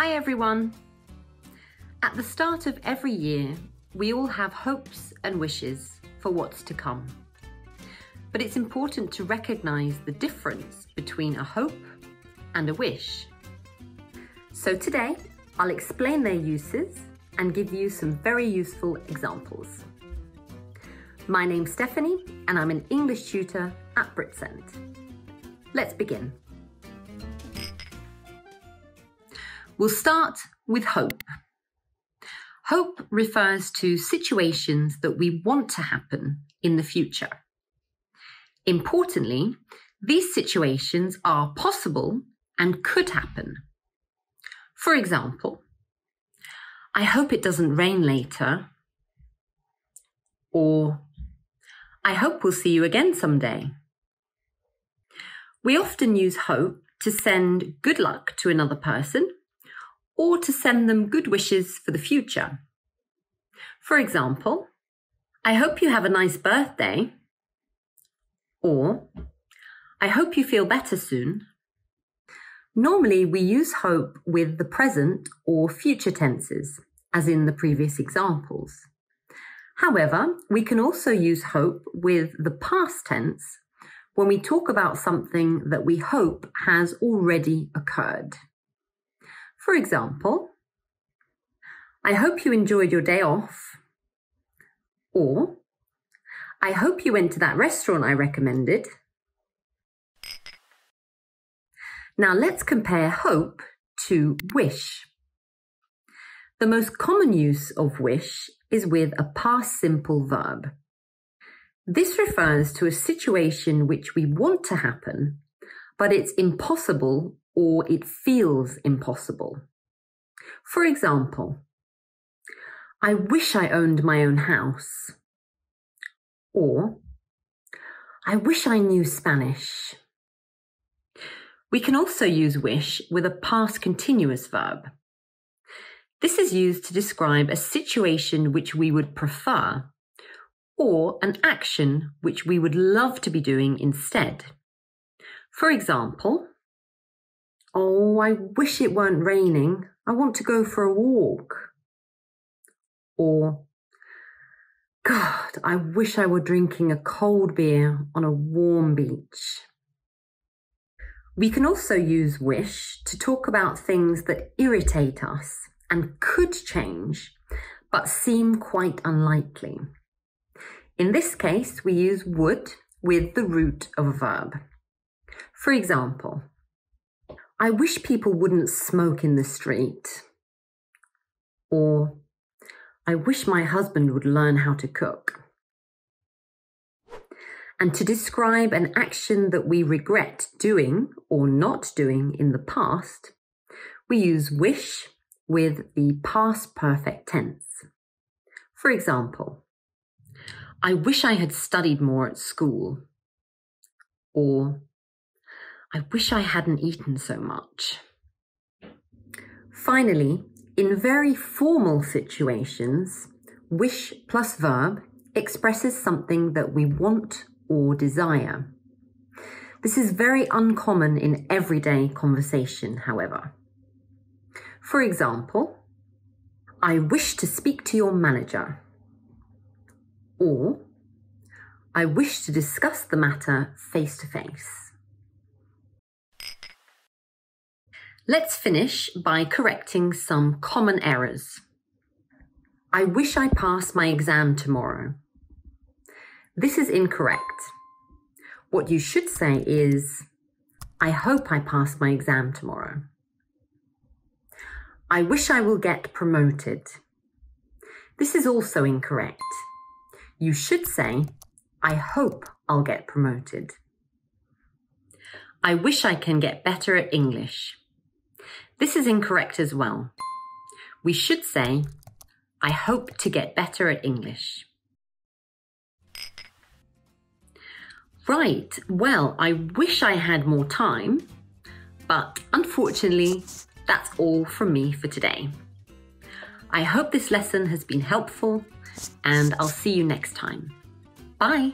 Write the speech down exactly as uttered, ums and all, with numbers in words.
Hi everyone! At the start of every year, we all have hopes and wishes for what's to come. But it's important to recognise the difference between a hope and a wish. So today, I'll explain their uses and give you some very useful examples. My name's Stephanie and I'm an English tutor at Britcent. Let's begin. We'll start with hope. Hope refers to situations that we want to happen in the future. Importantly, these situations are possible and could happen. For example, I hope it doesn't rain later, or I hope we'll see you again someday. We often use hope to send good luck to another person, or to send them good wishes for the future. For example, I hope you have a nice birthday, or I hope you feel better soon. Normally we use hope with the present or future tenses, as in the previous examples. However, we can also use hope with the past tense when we talk about something that we hope has already occurred. For example, I hope you enjoyed your day off, or I hope you went to that restaurant I recommended. Now let's compare hope to wish. The most common use of wish is with a past simple verb. This refers to a situation which we want to happen, but it's impossible or it feels impossible. For example, I wish I owned my own house, or I wish I knew Spanish. We can also use wish with a past continuous verb. This is used to describe a situation which we would prefer, or an action which we would love to be doing instead. For example, oh, I wish it weren't raining. I want to go for a walk. Or, God, I wish I were drinking a cold beer on a warm beach. We can also use wish to talk about things that irritate us and could change, but seem quite unlikely. In this case, we use would with the root of a verb. For example, I wish people wouldn't smoke in the street. Or, I wish my husband would learn how to cook. And to describe an action that we regret doing or not doing in the past, we use wish with the past perfect tense. For example, I wish I had studied more at school. Or, I wish I hadn't eaten so much. Finally, in very formal situations, wish plus verb expresses something that we want or desire. This is very uncommon in everyday conversation, however. For example, I wish to speak to your manager, or I wish to discuss the matter face to face. Let's finish by correcting some common errors. I wish I passed my exam tomorrow. This is incorrect. What you should say is, I hope I pass my exam tomorrow. I wish I will get promoted. This is also incorrect. You should say, I hope I'll get promoted. I wish I can get better at English. This is incorrect as well. We should say, I hope to get better at English. Right, well, I wish I had more time, but unfortunately, that's all from me for today. I hope this lesson has been helpful, and I'll see you next time. Bye.